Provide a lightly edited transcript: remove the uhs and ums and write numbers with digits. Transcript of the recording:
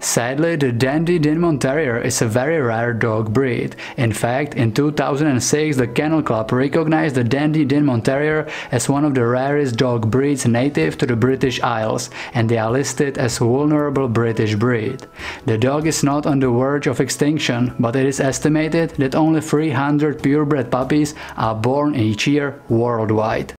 Sadly, the Dandie Dinmont Terrier is a very rare dog breed. In fact, in 2006 the Kennel Club recognized the Dandie Dinmont Terrier as one of the rarest dog breeds native to the British Isles, and they are listed as a vulnerable British breed. The dog is not on the verge of extinction, but it is estimated that only 300 purebred puppies are born each year worldwide.